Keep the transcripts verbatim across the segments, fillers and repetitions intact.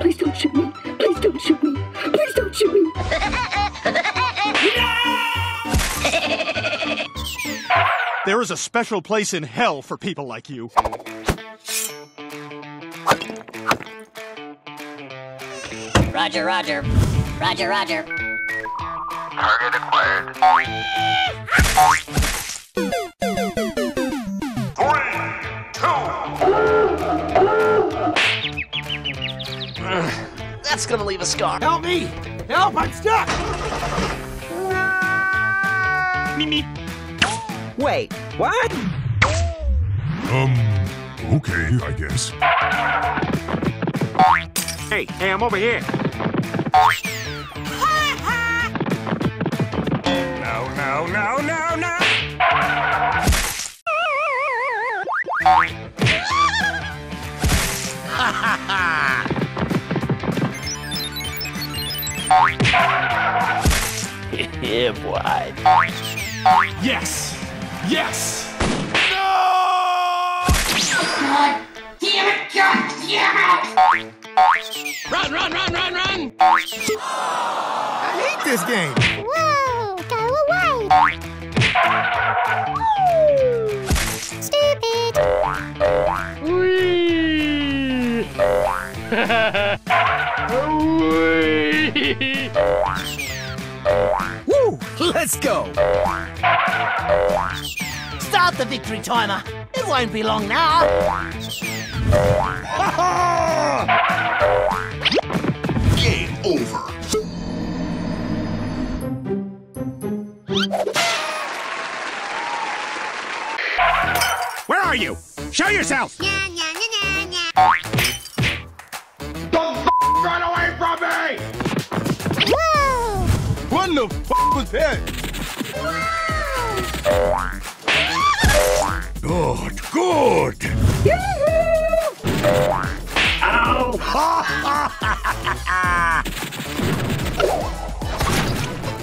Please don't shoot me. Please don't shoot me. Please don't shoot me. There is a special place in hell for people like you. Roger, roger. Roger, roger. Target acquired. Three, two. That's gonna leave a scar. Help me! Help, I'm stuck! Me, me. Wait, what? Um, okay, I guess. Hey, hey, I'm over here. No, no, no, no, no! Yeah, boy. Yes! Yes! No! God damn it! God damn it! Run, run, run, run, run! I hate this game! Whoa! Go away! Stupid! Whee! Woo! Let's go! Start the victory timer! It won't be long now! Game over! Where are you? Show yourself! Yeah, yeah, yeah, yeah, yeah. Don't f run away from me! Whoa! What in the f was that? Whoa! Good, good! Yoo-hoo! Ow! Ha ha ha ha!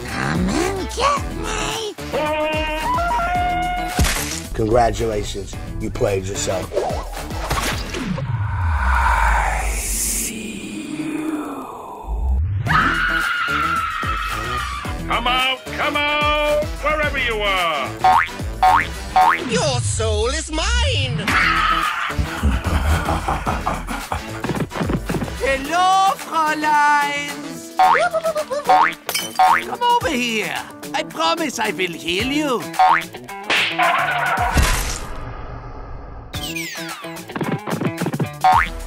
Come and get me! Congratulations, you played yourself. I see you. Come out, come out, wherever you are! Your soul is mine! Hello, Fräuleins! Come over here. I promise I will heal you.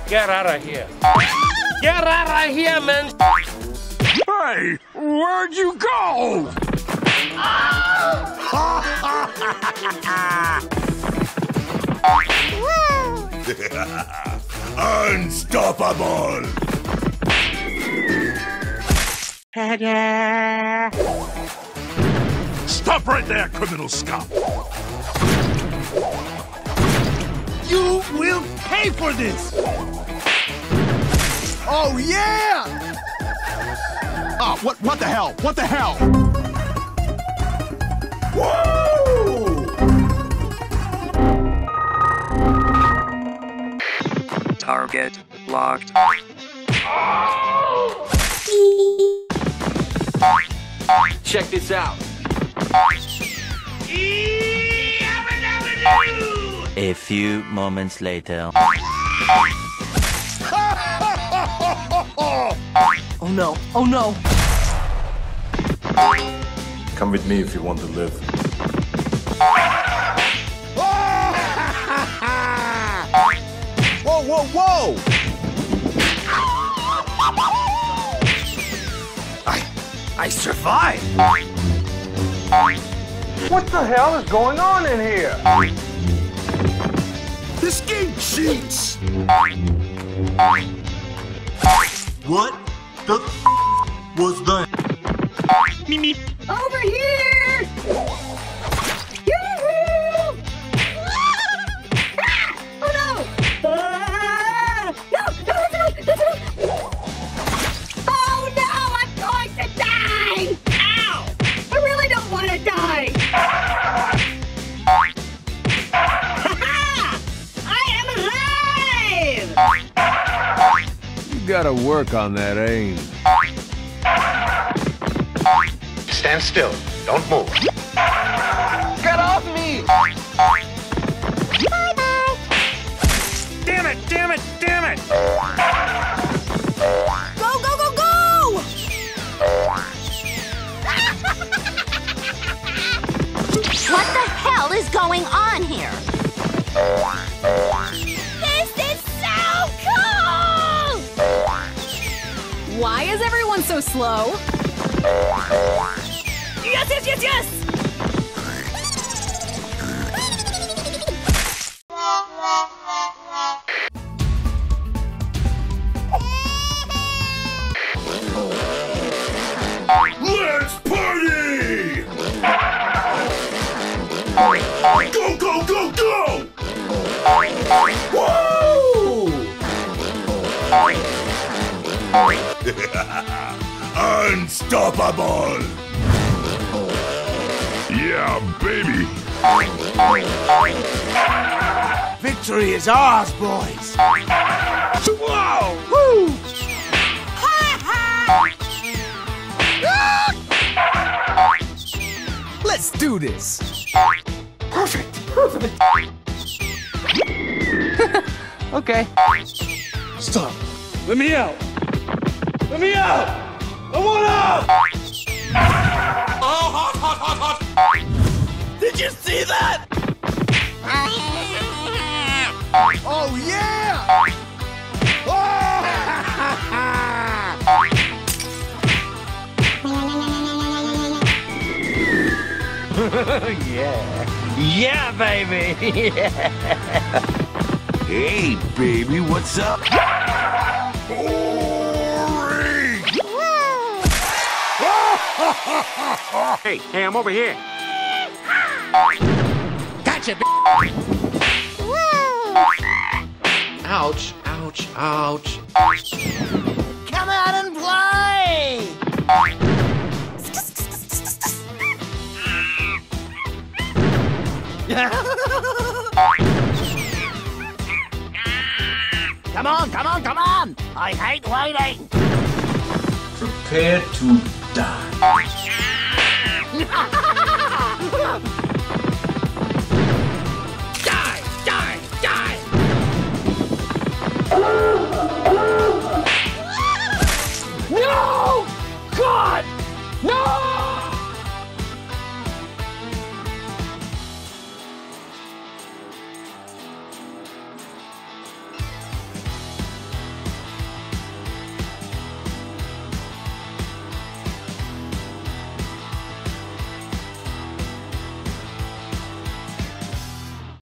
Get out of here. Get out of here, man! Hey, where'd you go? Unstoppable! Ta-da! Stop right there, criminal scum! You will pay for this! Oh, yeah! Oh, what, what the hell? What the hell? Woo! Target locked. Check this out. A few moments later. Oh no, oh no. Come with me if you want to live. Whoa, whoa, whoa! I... I survived! What the hell is going on in here? This game cheats! What the f was that? Me, me. Over here! Yoo-hoo! Ah! Oh no! Ah! No, no, that's enough! That's oh no! I'm going to die! Ow! I really don't want to die! Ha ha! I am alive! gotta work on that aim. Stand still. Don't move. Get off me! Bye-bye! Damn it, damn it, damn it! Go, go, go, go! What the hell is going on here? This is so cool! Why is everyone so slow? Yes, yes, yes, yes! Let's party! Go, go, go, go! Woo! Unstoppable! Yeah, baby! Victory is ours, boys! Wow! Woo! Ha ha! Let's do this! Perfect! Perfect! Okay. Stop! Let me out! Let me out! I want out! Oh, hot, hot, hot, hot! Did you see that? Oh, yeah! Oh! Yeah. Yeah, baby. Yeah. Hey, baby, what's up? Hey, hey, I'm over here. Gotcha, bitch. Ouch, ouch, ouch. Come out and play. Come on, come on, come on! I hate waiting! Prepare to die. Die, die, die!